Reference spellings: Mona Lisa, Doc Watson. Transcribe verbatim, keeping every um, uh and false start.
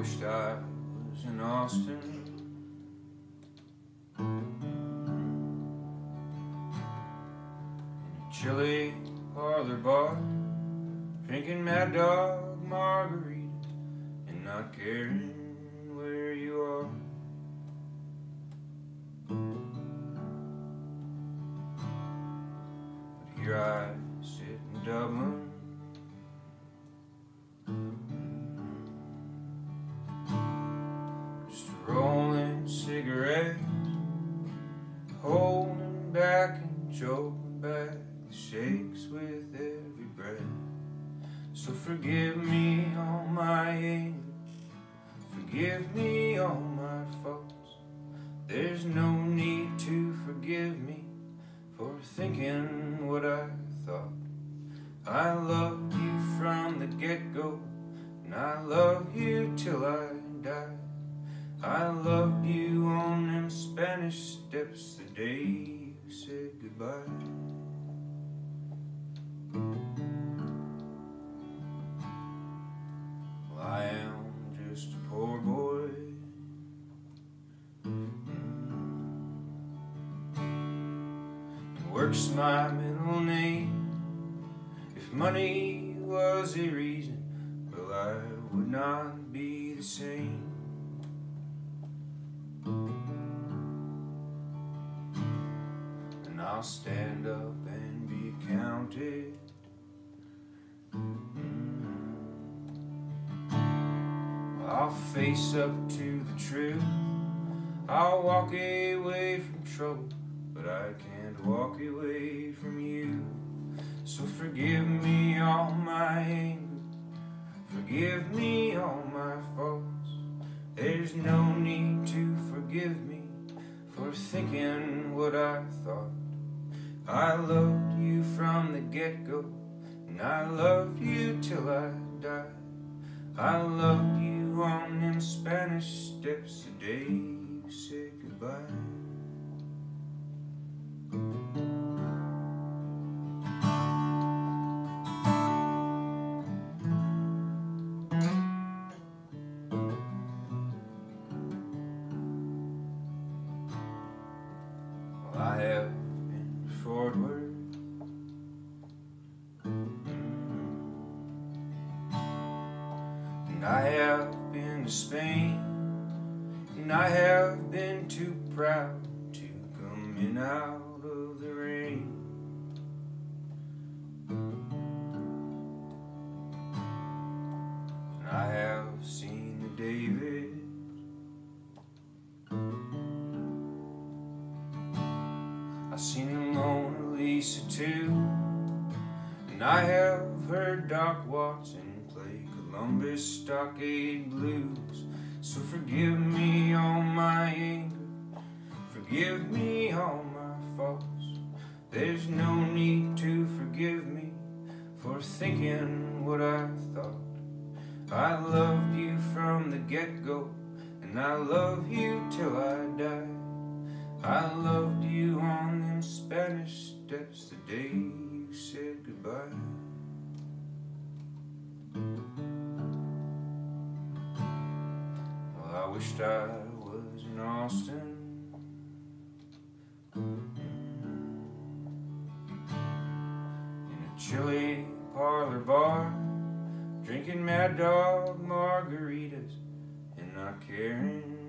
wished I was in Austin. In a chilly parlor bar, drinking Mad Dog margarita and not caring where you are. But here I sit in Dublin, holding back and choking back the shakes with every breath. So forgive me all my anger, forgive me all my faults. There's no need to forgive me for thinking what I thought. I loved you from the get-go, and I love you till I die. I loved you on them Spanish steps the day you said goodbye. Well, I am just a poor boy, and work's my middle name. If money was a reason, well, I would not be the same. I'll stand up and be counted. Mm-hmm. I'll face up to the truth. I'll walk away from trouble, but I can't walk away from you. So forgive me all my anger, forgive me all my faults. There's no need to forgive me for thinking what I thought. I loved you from the get-go, and I loved you till I died. I loved you on them Spanish steps the day you said goodbye. And I have been to Spain, and I have been too proud to come in out of the rain. And I have seen the David, I've seen the Mona Lisa too, and I have heard Doc Watson play Columbus Stockade blues. So forgive me all my anger, forgive me all my faults. There's no need to forgive me for thinking what I thought. I loved you from the get-go, and I love you till I die. I loved you on them Spanish steps the day you said goodbye. Well, I wished I was in Austin. In a chilly parlor bar, drinking Mad Dog margaritas and not caring